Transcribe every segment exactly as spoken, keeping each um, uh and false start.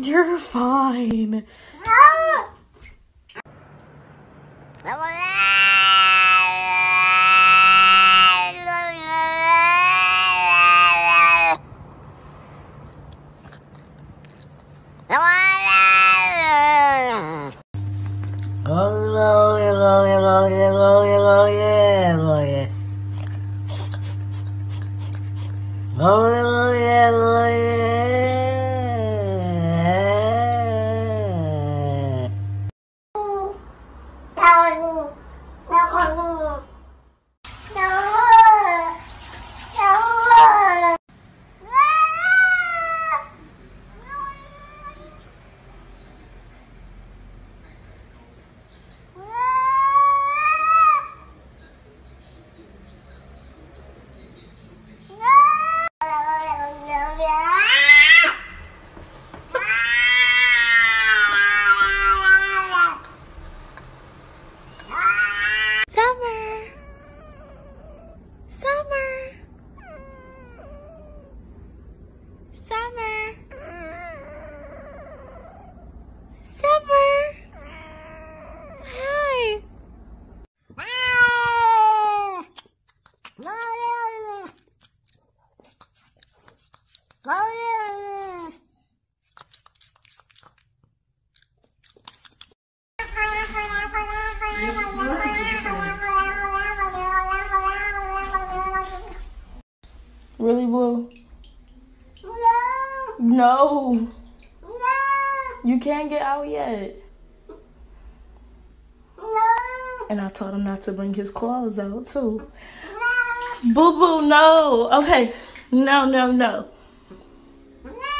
You're fine. Really, Blue? No. No. No. You can't get out yet. No. And I told him not to bring his claws out, too. No. Boo-boo, no. Okay. No, no, no. No.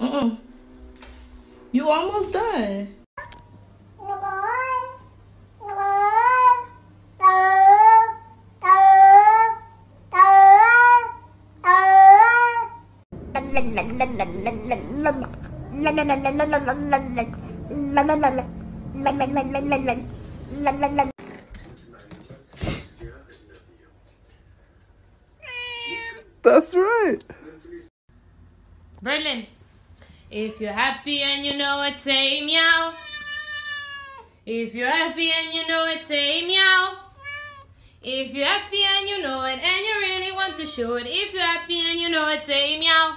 Mm-mm. You almost done. That's right. Berlin, if you're happy and you know it, say meow. If you're happy and you know it, say meow. If you're happy and you know it and you really want to show it, if you're happy and you know it, say meow.